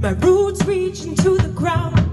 My roots reaching to the ground.